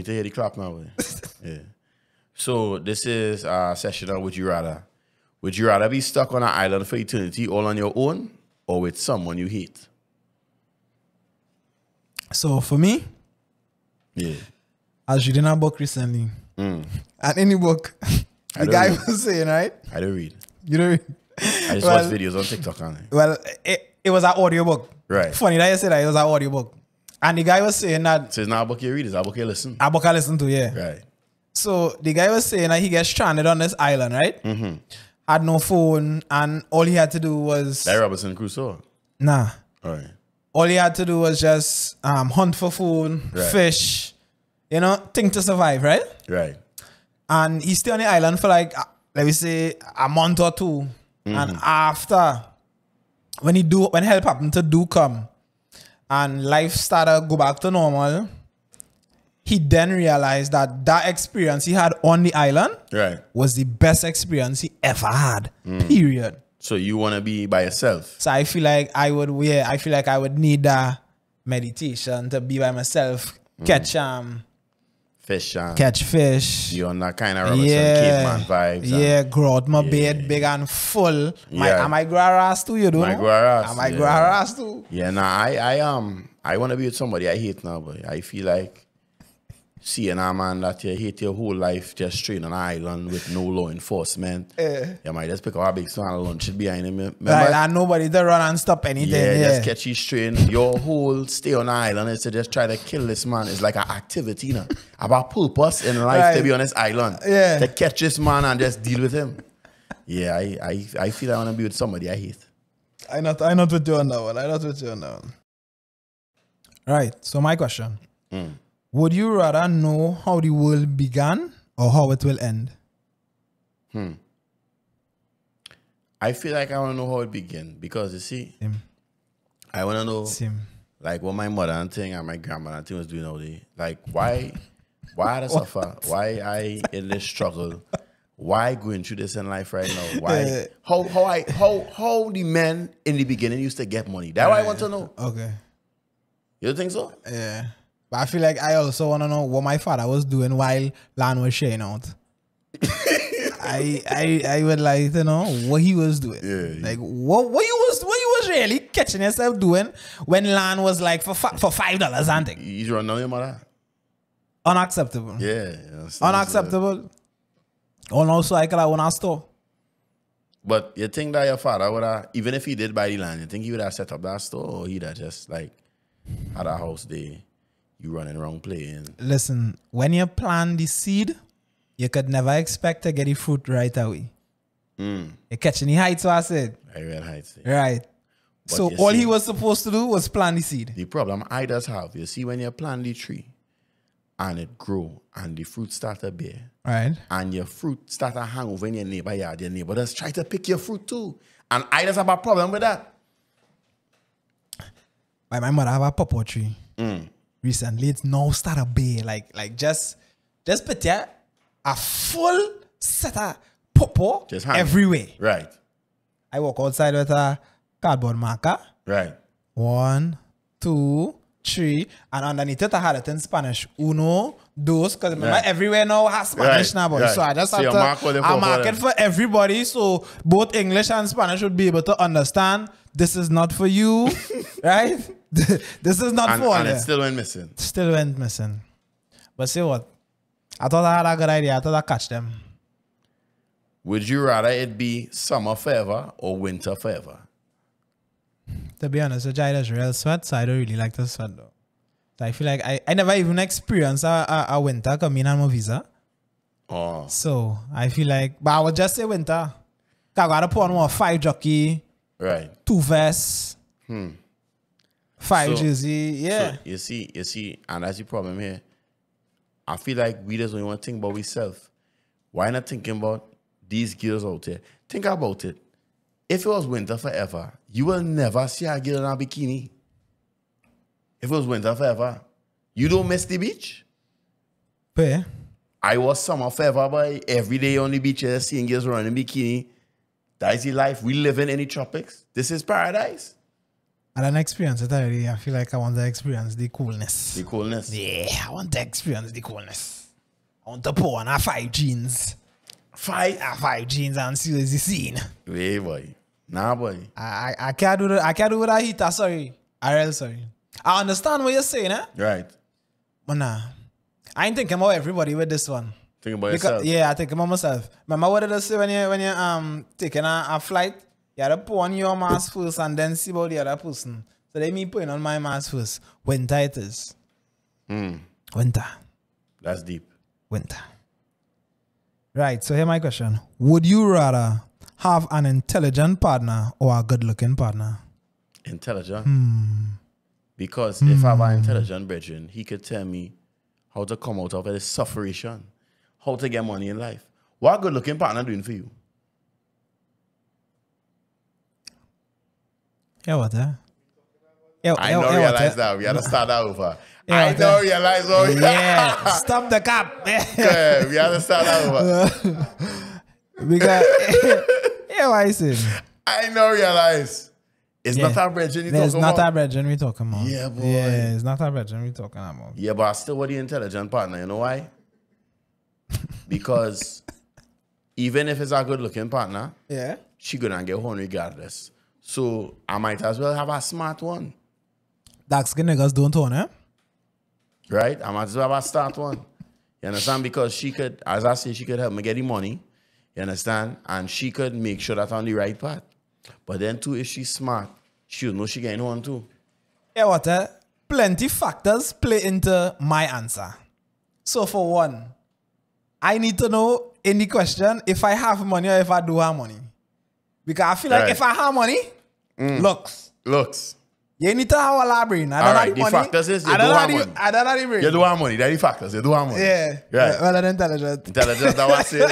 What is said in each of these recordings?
need to hear the clap now. Yeah. So this is our session on Would You Rather. Would you rather be stuck on an island for eternity all on your own or with someone you hate? So for me, yeah, I was reading a book recently. And any book, the guy was saying, right? I don't read. You don't read? I just watch videos on TikTok. Well, it was an audio book. Right. Funny that you said that, it was an audio book. And the guy was saying that... So it's not a book you read, it's a book you listen. A book I listen to, yeah. Right. So the guy was saying that he gets stranded on this island, right? Mm-hmm. Had no phone, and all he had to do was... Like Robinson Crusoe? Nah. All right. All he had to do was just hunt for food, right, fish, you know, thing to survive, right? Right. And he stayed on the island for like, let me say, a month or two. Mm-hmm. And after, when help happened to do come, and life started to go back to normal, he then realized that that experience he had on the island, right, was the best experience he ever had, period. So you want to be by yourself? So I feel like I would, yeah, I feel like I would need that meditation to be by myself, catch fish, catch fish. You're on that kind of Robinson Caveman vibes. Yeah, grow out my beard big and full. Yeah. Am I grow a ass too, you do? I grow a ass. Am I grow a ass too? Yeah, nah, I want to be with somebody I hate now, but I feel like seeing a man that you hate your whole life just straight on an island with no law enforcement. You might just pick up a big son and launch it behind him. Remember? Right, and nobody to run and stop anything. Yeah, just catch you straight. Your whole stay on the island is to just try to kill this man. It's like an activity, you know, about purpose in life, right, to be on this island. Yeah. To catch this man and just deal with him. Yeah, I feel I want to be with somebody I hate. I'm not with you on that one. I'm not with you on that one. Right, so my question. Would you rather know how the world began or how it will end? I feel like I want to know how it began, because you see, I want to know like what my mother and thing and my grandma and thing was doing all day. Like why I suffer? Why I in this struggle? Why going through this in life right now? Why? How the men in the beginning used to get money? That's what I want to know. Okay. You don't think so? Yeah. But I feel like I also want to know what my father was doing while land was sharing out. I would like to know what he was doing. Yeah. Like what you was really catching yourself doing when land was like for $5 and thing. You don't know your mother. Unacceptable. Yeah. Unacceptable. And also I could have owned a store. But you think that your father would have, even if he did buy the land, you think he would have set up that store, or he'd have just like had a house there? You running around playing. Listen, when you plant the seed, you could never expect to get the fruit right away. You're catching the heights, so I said. I read heights. Yeah. Right. But so all he was supposed to do was plant the seed. The problem I just have, you see, when you plant the tree and it grow and the fruit start to bear. Right. And your fruit start to hang over in your neighbor yard. Your neighbor just try to pick your fruit too. And I just have a problem with that. My mother have a pawpaw tree. Recently, it's now start a bay. Like just put there a full set of pawpaw everywhere. Right. I walk outside with a cardboard marker. Right. 1, 2, 3. And underneath it, I had it in Spanish. Uno, dos. Because remember, everywhere now has Spanish now. Right. So I just have to mark it for everybody. So both English and Spanish would be able to understand. This is not for you. Right? This is not for. And it still went missing. Still went missing. But see what? I thought I had a good idea. I thought I'd catch them. Would you rather it be summer forever or winter forever? To be honest, the guy does real sweat, so I don't really like the sweat though. So I feel like I never even experienced a winter coming on my visa. Oh. So I feel like, but I would just say winter. I gotta put on what, 5 jockey, right? 2 vests. Five jersey, yeah. So you see, and that's the problem here. I feel like we just don't want to think about ourselves. Why not thinking about these girls out there? Think about it. If it was winter forever, you will never see a girl in a bikini. If it was winter forever, you don't miss the beach. But yeah. I was summer forever, but every day on the beach, you're seeing girls running bikini. That is the life. We live in the tropics. This is paradise. I had an experience it already. I feel like I want to experience the coolness. The coolness? Yeah, I want to experience the coolness. I want to put on five jeans. Five jeans and see the scene. Hey boy. Nah boy. I can't do that. I can't do what I hit. Sorry. RL, sorry. I understand what you're saying, eh? Right. But nah. I ain't thinking about everybody with this one. Think about yourself. Yeah, I think about myself. Remember what did I say when you taking a flight? You had to put on your mask first and then see about the other person. So they me putting on my mask first. Winter it is. Mm. Winter. That's deep. Winter. Right, so here's my question. Would you rather have an intelligent partner or a good-looking partner? Intelligent? Mm. Because if I have an intelligent brethren, he could tell me how to come out of a sufferation, how to get money in life. What a good-looking partner doing for you? Yeah, what the? Yeah, I don't realize that. We had to start that over. I don't realize what. Yeah, stop the cap. Yeah, we had to start that over. Because, yeah, what I said. I don't realize. It's not our brethren we talking about. It's not our brethren we talking about. Yeah, boy. Yeah, it's not our brethren we talking about. Yeah, but I still want the intelligent partner. You know why? Because even if it's a good-looking partner, yeah, she gonna get home regardless. So I might as well have a smart one. Dark skin niggas don't own, eh? Right? I might as well have a smart one. You understand? Because she could, as I say, she could help me get the money. You understand? And she could make sure that I'm on the right path. But then too, if she's smart, she'll know she getting one too. Yeah, what? Plenty factors play into my answer. So for one, I need to know in the question if I have money or if I do have money. Because I feel like if I have money, looks. You need to have a lot of brain. I don't have the money. Factors is you don't have money. I don't have the brain. You do have money. That's the factors. You do have money. Yeah. Right. Yeah, well, intelligent. Intelligent, that was it.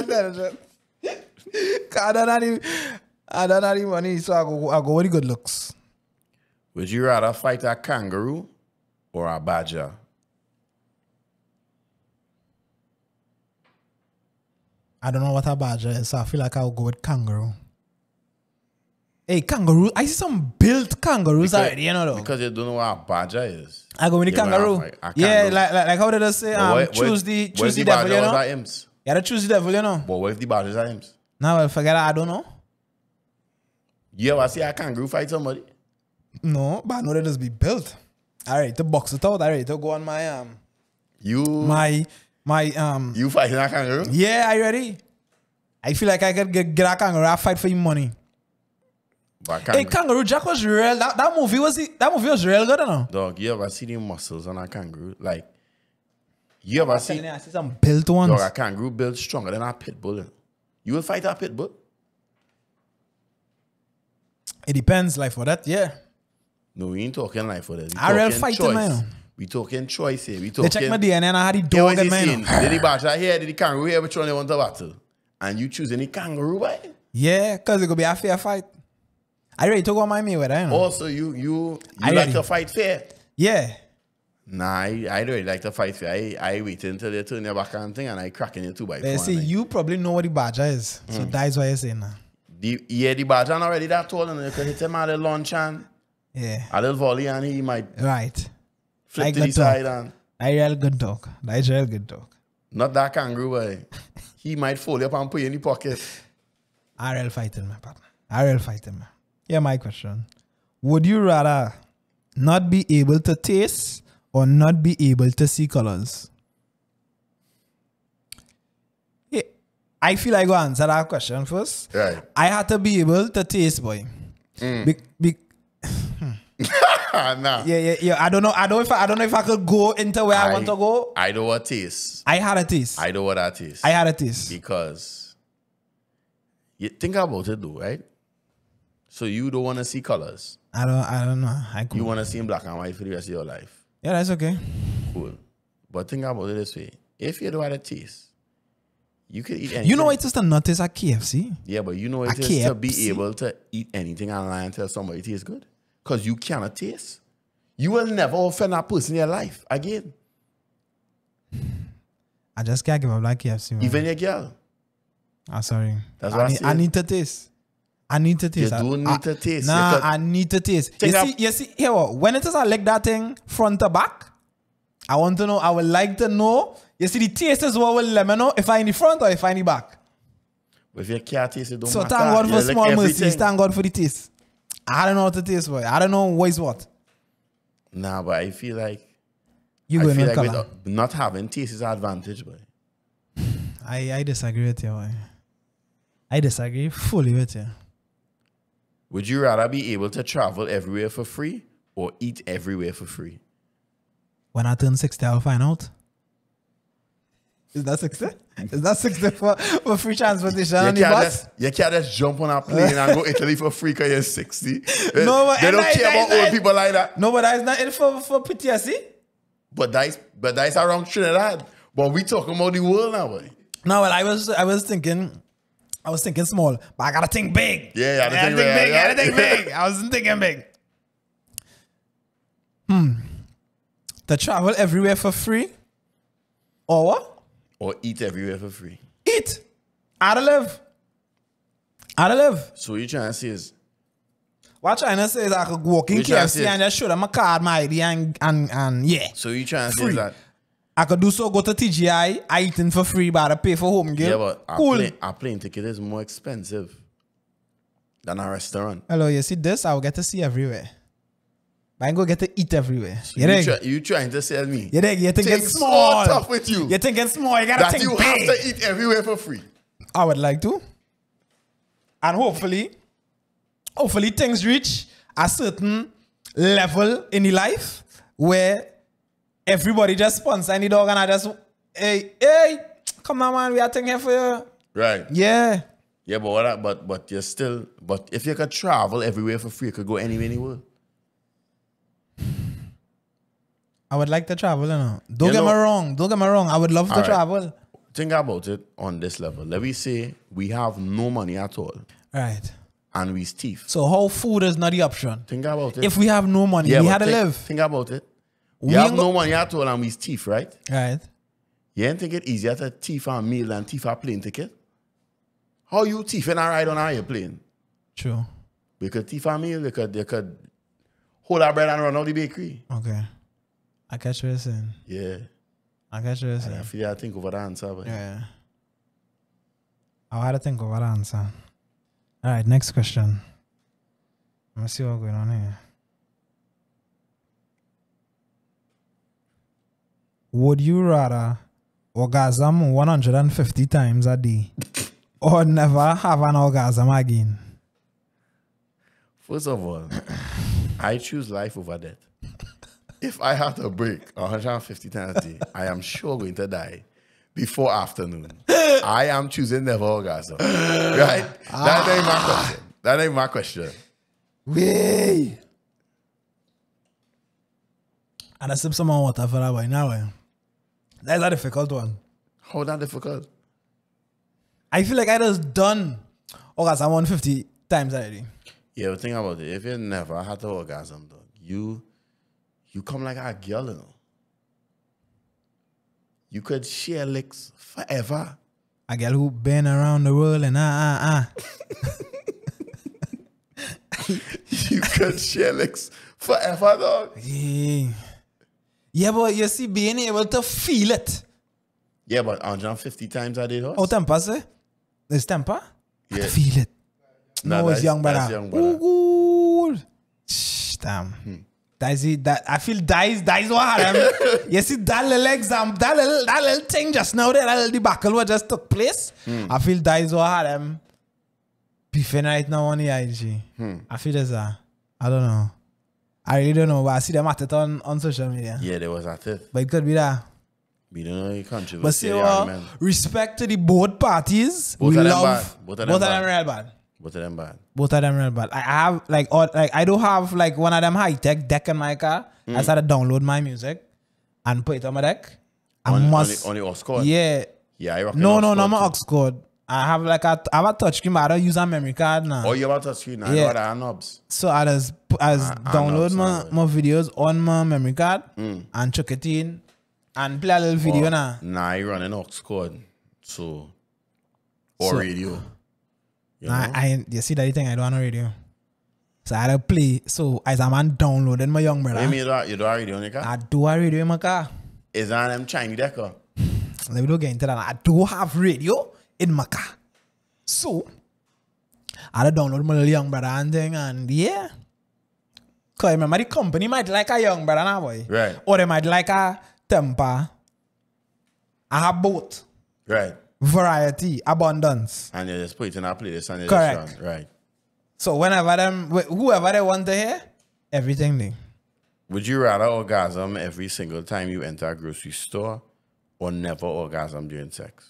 Intelligent. I don't have the money, so I go with the good looks. Would you rather fight a kangaroo or a badger? I don't know what a badger is, so I feel like I'll go with kangaroo. Hey, kangaroo. I see some built kangaroos already, you know, though. Because you don't know what a badger is. I go with the kangaroo. Yeah, like how did I say? Choose the devil, you know? What if the badger was at imps? You gotta choose the devil, you know? But what if the badger is at imps? No, well, forget that. I don't know. You ever see a kangaroo fight somebody? No, but I know they just be built. All right, to box it out. All right, to go on my... You fighting a kangaroo? Yeah, I ready. I feel like I could get a kangaroo. I fight for your money. But kangaroo. Hey, Kangaroo Jack was real. That movie was real good, no? Dog, you ever see the muscles on a kangaroo? Like, you ever see? I see some built ones. Dog, a kangaroo built stronger than a pit bull. You will fight a pit bull? It depends, like for that, yeah. No, we ain't talking like for that. I real fighting, man. We talking choice here. We talking. They check my DNA and I had the dog in my hand. Did the badger here, did the kangaroo here, which one they want to battle? And you choose any kangaroo, boy? Yeah, because it could be a fair fight. I already took on my Mayweather, you know. Also, you like to fight fair? Yeah. Nah, I really like to fight fair. I wait until they turn their back and thing and I crack in your 2x4. They say, you probably know what the badger is. So that is why you're saying that. The badger already that tall and you can hit him at a launch and a little volley and he might... Right. Flip to the side and... I real good dog. That is real good dog. Not that kangaroo, boy. He might fold up and put you in the pocket. I real fighting, my partner. I real fighting, man. Yeah, my question. Would you rather not be able to taste or not be able to see colors? Yeah, I feel I go answer that question first. Right. I had to be able to taste, boy. Nah. Yeah. I don't know if I could go into where I want to go. I know what taste. I had a taste. I know what that is. I had a taste. Because you think about it though, right? So you don't want to see colors. I don't know. You want to see in black and white for the rest of your life. Yeah, that's okay. Cool. But think about it this way. If you don't have a taste, you could eat anything. You know what it is to not taste at KFC? Yeah, but you know what it is to be able to eat anything and lie and tell somebody it tastes good? Because you cannot taste. You will never offend a person in your life again. I just can't give up like KFC. Man. Even your girl. I'm sorry. That's what I need to taste. I need to taste. You don't need to taste. Nah, I need to taste. You see, here, when it is like that thing, front to back, I want to know, I would like to know, you see, the taste is what will let me know if I in the front or if I in the back. But if you can't taste, it don't matter. So thank God for small mercies, thank God for the taste. I don't know what to taste for. I don't know what is what. Nah, but I feel like, without not having taste is an advantage, boy. I disagree with you, boy. I disagree fully with you. Would you rather be able to travel everywhere for free or eat everywhere for free? When I turn 60, I'll find out. Is that 60? Is that 60 for free transportation on the bus? You can't just jump on a plane and go Italy for free because you're 60. No, but they don't care about old people like that. No, but that's not it for PTSD. But that's around Trinidad. But we talking about the world now, boy. No, well, I was thinking small, but I gotta think big. Yeah, I gotta think big. I wasn't thinking big. To travel everywhere for free, or what? Or eat everywhere for free. Eat. I don't live. So you trying to say is? What I'm trying to say is I could walk in KFC and just show them my card, my ID, and yeah. So you trying to say that? I could do so, go to TGI, I eating for free, but I pay for home game. Yeah, but cool. Our plane ticket is more expensive than a restaurant. Hello, you see this? I'll get to see everywhere. But I ain't going to get to eat everywhere. So you trying to sell me? You're thinking small. Tough with you. You're thinking small. You got to think big. That you have to eat everywhere for free. I would like to. And hopefully things reach a certain level in the life where everybody just sponsor any dog and I just, hey, come on, man, we are thing here for you. Right. Yeah. Yeah, but you're still, but if you could travel everywhere for free, you could go anywhere in the world. I would like to travel, you know. Don't get me wrong. I would love to travel. Think about it on this level. Let me say we have no money at all. Right. And we stiff. So how food is not the option? Think about it. If we have no money, we had to live. Think about it. We have no money at all and we thief, right? Right. You ain't think it easier to thief a meal than thief a plane ticket? How you thief and I ride on an airplane? True. We could thief a meal, they could hold our bread and run out the bakery. Okay. I catch what you're saying. Yeah. I catch what you're saying. I feel I think over the answer. But yeah. I had to think over the answer. All right, next question. Let me see what's going on here. Would you rather orgasm 150 times a day or never have an orgasm again? First of all, I choose life over death. If I have to break 150 times a day, I am sure going to die before afternoon. I am choosing never orgasm. Right? That ain't my question. Wee! And I sip some more water for that way now. That's a difficult one. How that difficult? I feel like I just done orgasm 150 times already. Yeah, but think about it. If you never had to orgasm, dog, you come like a girl, you know. You could share licks forever. A girl who been around the world and You could share licks forever, dog. Yeah. Yeah, but you see, being able to feel it. Yeah, but 150 times I did. Oh, temper, sir. There's temper? Yeah. I feel it. No, it's young brother. Ooh, damn. That I feel that is what happened. You see, that little thing just now, that little debacle what just took place. I feel that is what happened. Beefing right now on the IG. I feel there's a, I don't know. I really don't know, but I see them at it on social media. Yeah, they was at it. But it could be that. We don't know your country. But say, well, respect to the both parties. Both of them bad. Both of them real bad. I have, I don't have, one of them high-tech deck in my car. I started to download my music and put it on my deck. On the aux cord? Yeah. Yeah, I rock No, my aux cord. I have I have a touch screen, but I don't use a memory card now. Oh, you have a touch screen now? Yeah. I have knobs. So I just download my videos on my memory card and chuck it in and play a little video now. Nah, you run an aux cord, so radio. You see that thing I don't want a radio. So I had to play. So as a man downloading my young brother. You do a radio in your car? I do a radio in my car. Is that them Chinese decker? Let me don't get into that. I do have radio in my car. So I had to download my little young brother and thing, and yeah. Because remember the company might like a young brother now, boy. Right. Or they might like a temper. I have both. Right. Variety, abundance. And you just put it in a playlist and you just run. Right. So whenever them, whoever they want to hear, everything they. Would you rather orgasm every single time you enter a grocery store or never orgasm during sex?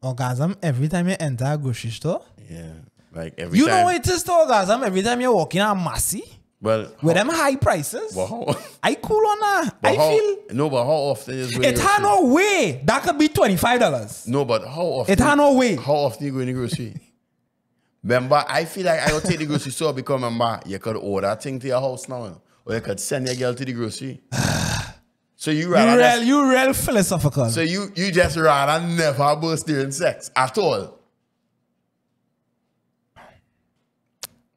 Orgasm every time you enter a grocery store? Yeah. Like every time. You know it is to orgasm every time you're walking on Massey? Well, with them high prices, how, I cool on that. I how, feel no, but how often is it? Had no way that could be $25. No, but how often? It had no way. How often you go in the grocery? Remember, I feel like I will take the grocery store because remember you could order thing to your house now, or you could send your girl to the grocery. So you real philosophical. So you just rather never burst during sex at all.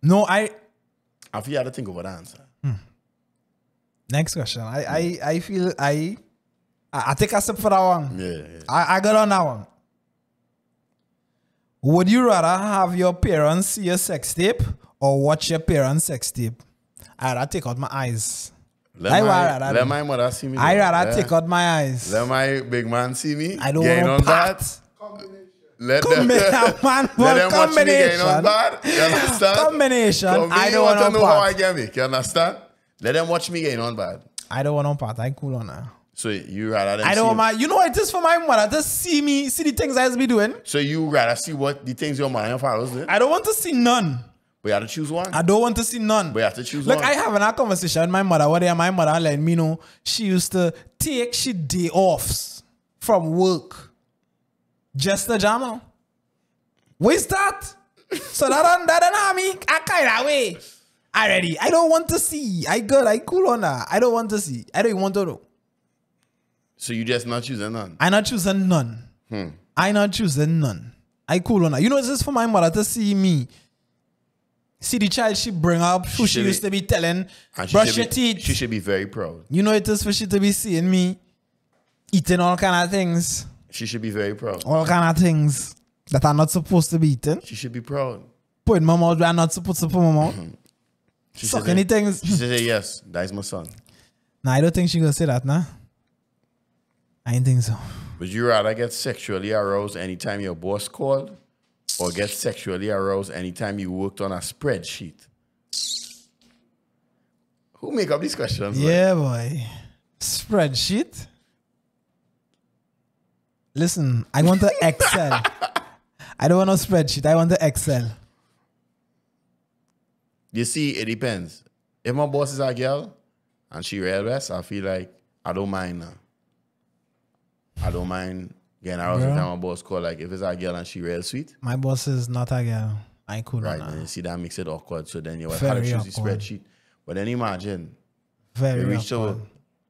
No, Have you had to think of an answer? Next question. I feel I take a sip for that one. Yeah. I got on that one. Would you rather have your parents see your sex tape or watch your parents' sex tape? I'd rather take out my eyes. Let my mother see me. I'd rather take out my eyes. Let my big man see me. I don't want that. Combination. I don't want to know how I get me. You understand? Let them watch me getting on bad. I don't want on part. I cool on her. So you rather than I don't want you know it is for my mother to see me, see the things I be doing. So you rather see what the things your mother and father's doing? I don't want to see none. We have to choose one. I don't want to see none. We have to choose one. Like I having a conversation with my mother. What day my mother let me know she used to take she day offs from work. Just the jammer. Waste that. So that don't have me. I kind of way. Already. I don't want to see. I cool on her. I don't want to see. I don't even want to know. So you just not choosing none? I not choosing none. I not choosing none. I cool on her. You know, this is for my mother to see me. See the child she bring up, who she used to be telling, brush your teeth. She should be very proud. You know, it is for she to be seeing me eating all kind of things. She should be very proud. All kind of things that are not supposed to be eaten. She should be proud. Put in my mouth that I'm not supposed to put in my mouth. Suck any things. She should say, yes, that is my son. Nah, I don't think she gonna say that, nah. I didn't think so. Would you rather get sexually aroused anytime your boss called or get sexually aroused anytime you worked on a spreadsheet? Who make up these questions? Yeah, boy. Spreadsheet? Listen, I want to excel. I don't want no spreadsheet. I want to excel. You see, it depends. If my boss is a girl and she real best, I feel like I don't mind now. I don't mind getting around every time my boss call. Like if it's a girl and she real sweet. My boss is not a girl. I could not. Right, and you see that makes it awkward. So then you have to choose the spreadsheet. But then imagine you reach out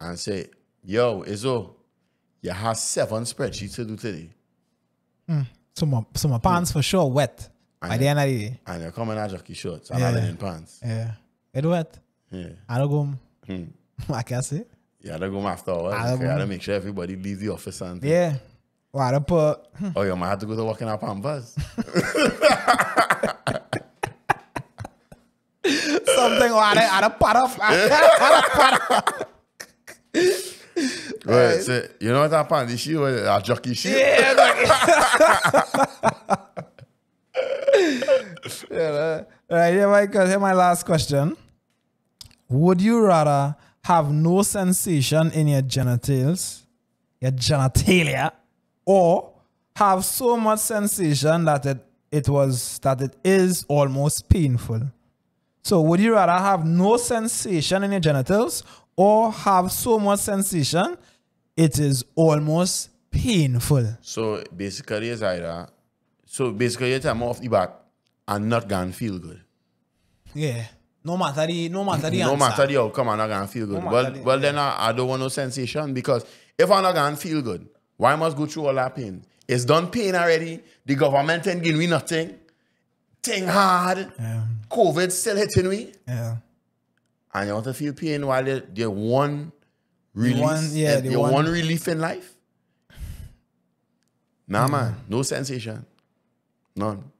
and say, yo, Izzoo, you have 7 spreadsheets to do today. So my pants for sure wet. And by the end of the day. And you're coming out jockey shorts. I'm not in pants. Yeah. It's wet. Yeah. I don't go. I can't say. Yeah, I don't go after all. I gotta make sure everybody leaves the office and thing. Yeah. Well, I don't put. Oh, you might have to go to work in our pampas. Something I don't put up. Right. So, you know what happened? This shit was a jockey shit. Yeah, Right, here my last question. Would you rather have no sensation in your genitals, your genitalia, or have so much sensation that it is almost painful? So would you rather have no sensation in your genitals or have so much sensation, it is almost painful? So basically, it's either. So basically, you tell me off the back and not gonna feel good. Yeah. No matter the answer. No matter the outcome, I'm not gonna feel good. Well, then I don't want no sensation because if I'm not gonna feel good, why must go through all that pain? It's done paying already. The government ain't giving we nothing. Thing hard. Yeah. COVID still hitting we. Yeah. And you want to feel pain while they're one release. One relief in life. Nah, man. No sensation. None.